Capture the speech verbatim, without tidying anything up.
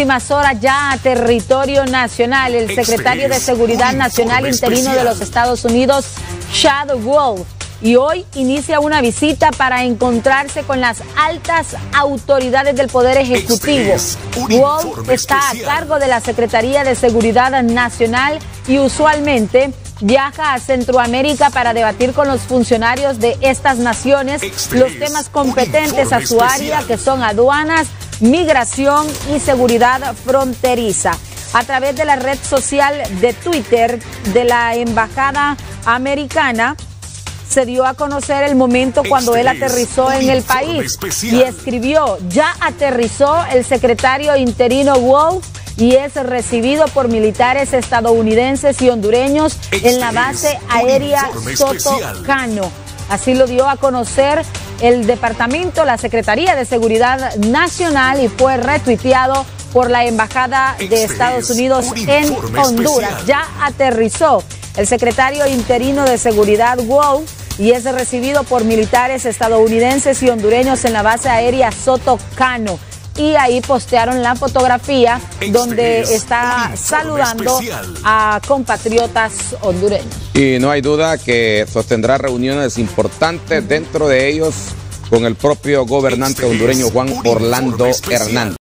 últimas horas ya a territorio nacional. El secretario de Seguridad Nacional interino de los Estados Unidos, Chad Wolf, y hoy inicia una visita para encontrarse con las altas autoridades del Poder Ejecutivo. Wolf está a cargo de la Secretaría de Seguridad Nacional y usualmente viaja a Centroamérica para debatir con los funcionarios de estas naciones los temas competentes a su área, que son aduanas, migración y seguridad fronteriza. A través de la red social de Twitter de la Embajada Americana, se dio a conocer el momento cuando él aterrizó en el país y escribió: ya aterrizó el secretario interino Wolf y es recibido por militares estadounidenses y hondureños en la base aérea Soto Cano. Así lo dio a conocer el departamento, la Secretaría de Seguridad Nacional, y fue retuiteado por la Embajada de Estados Unidos en Honduras. Ya aterrizó el secretario interino de Seguridad Wolf y es recibido por militares estadounidenses y hondureños en la base aérea Soto Cano. Y ahí postearon la fotografía donde está saludando a compatriotas hondureños. Y no hay duda que sostendrá reuniones importantes, dentro de ellos con el propio gobernante hondureño Juan Orlando Hernández.